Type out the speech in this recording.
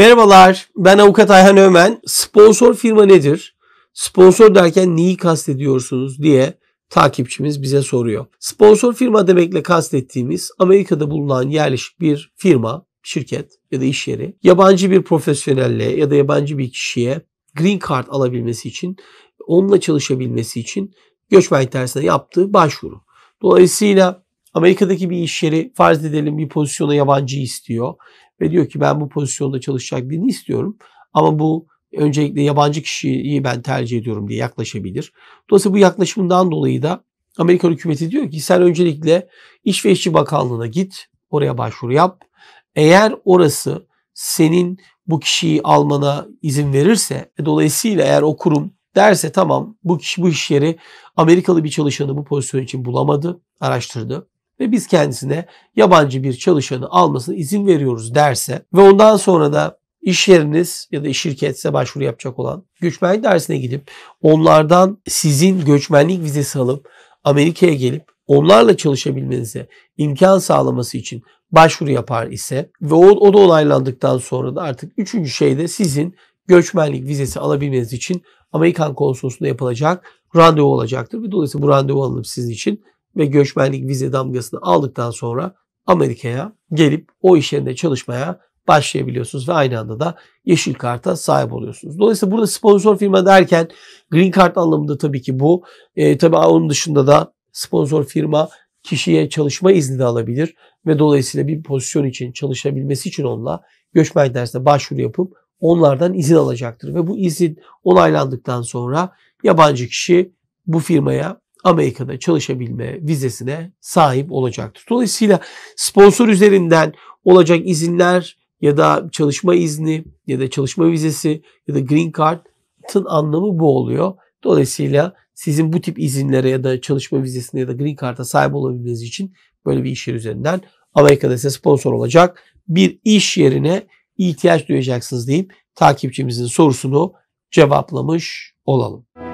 Merhabalar, ben Avukat Ayhan Öğmen. Sponsor firma nedir? Sponsor derken neyi kastediyorsunuz diye takipçimiz bize soruyor. Sponsor firma demekle kastettiğimiz Amerika'da bulunan yerleşik bir firma, şirket ya da iş yeri yabancı bir profesyonelle ya da yabancı bir kişiye green card alabilmesi için, onunla çalışabilmesi için göçmenlik dersine yaptığı başvuru. Dolayısıyla Amerika'daki bir iş yeri, farz edelim, bir pozisyona yabancı istiyor ve diyor ki ben bu pozisyonda çalışacak birini istiyorum ama bu öncelikle yabancı kişiyi ben tercih ediyorum diye yaklaşabilir. Dolayısıyla bu yaklaşımından dolayı da Amerika hükümeti diyor ki sen öncelikle İş ve İşçi Bakanlığı'na git, oraya başvuru yap. Eğer orası senin bu kişiyi almana izin verirse, dolayısıyla eğer o kurum derse tamam bu kişi bu iş yeri Amerikalı bir çalışanı bu pozisyon için bulamadı, araştırdı ve biz kendisine yabancı bir çalışanı almasına izin veriyoruz derse ve ondan sonra da iş yeriniz ya da şirketse başvuru yapacak olan göçmenlik dersine gidip onlardan sizin göçmenlik vizesi alıp Amerika'ya gelip onlarla çalışabilmenize imkan sağlaması için başvuru yapar ise ve o da onaylandıktan sonra da artık üçüncü şey de sizin göçmenlik vizesi alabilmeniz için Amerikan konsolosluğunda yapılacak randevu olacaktır. Ve dolayısıyla bu randevu alınıp sizin için ve göçmenlik vize damgasını aldıktan sonra Amerika'ya gelip o iş yerinde çalışmaya başlayabiliyorsunuz ve aynı anda da yeşil karta sahip oluyorsunuz. Dolayısıyla burada sponsor firma derken green card anlamında tabii ki bu. Tabii onun dışında da sponsor firma kişiye çalışma izni de alabilir ve dolayısıyla bir pozisyon için çalışabilmesi için onunla göçmenlik dersine başvuru yapıp onlardan izin alacaktır. Ve bu izin onaylandıktan sonra yabancı kişi bu firmaya Amerika'da çalışabilme vizesine sahip olacaktır. Dolayısıyla sponsor üzerinden olacak izinler ya da çalışma izni ya da çalışma vizesi ya da green card'ın anlamı bu oluyor. Dolayısıyla sizin bu tip izinlere ya da çalışma vizesine ya da green card'a sahip olabilmeniz için böyle bir iş yeri üzerinden Amerika'da size sponsor olacak bir iş yerine ihtiyaç duyacaksınız deyip takipçimizin sorusunu cevaplamış olalım.